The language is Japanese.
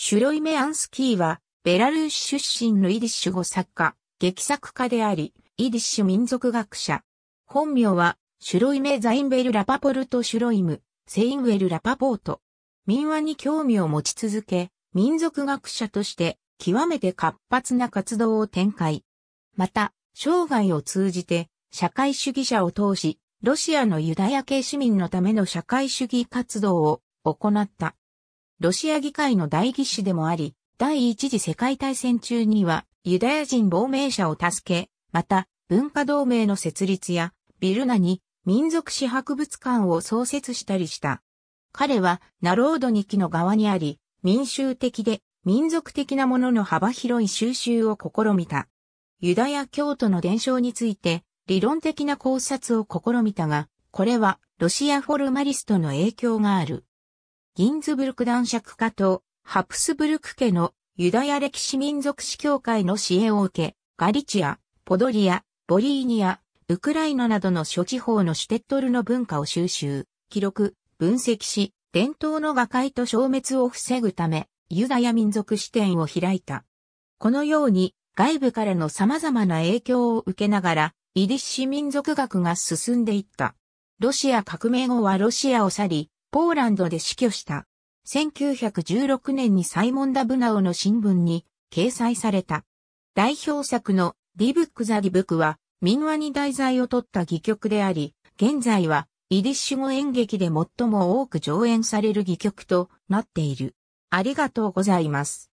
シュロイメアンスキーは、ベラルーシ出身のイディッシュ語作家、劇作家であり、イディッシュ民族学者。本名は、シュロイメ・ザインベル・ラパポルト・シュロイム、セインウェル・ラパポート。民話に興味を持ち続け、民族学者として、極めて活発な活動を展開。また、生涯を通じて、社会主義者を通し、ロシアのユダヤ系市民のための社会主義活動を行った。ロシア議会の代議士でもあり、第一次世界大戦中には、ユダヤ人亡命者を助け、また、文化同盟の設立や、ビルナに民族史博物館を創設したりした。彼は、ナロードニキの側にあり、民衆的で民族的なものの幅広い収集を試みた。ユダヤ教徒の伝承について、理論的な考察を試みたが、これは、ロシアフォルマリストの影響がある。ギンズブルク男爵家と、ハプスブルク家のユダヤ歴史民族史協会の支援を受け、ガリチア、ポドリア、ボリーニア、ウクライナなどの諸地方のシュテットルの文化を収集、記録、分析し、伝統の瓦解と消滅を防ぐため、ユダヤ民族支店を開いた。このように、外部からの様々な影響を受けながら、イディッシュ民族学が進んでいった。ロシア革命後はロシアを去り、ポーランドで死去した。1916年にサイモン・ダブナオの新聞に掲載された。代表作のディブック・ザ・ディブックは、民話に題材を取った戯曲であり、現在はイディッシュ語演劇で最も多く上演される戯曲となっている。ありがとうございます。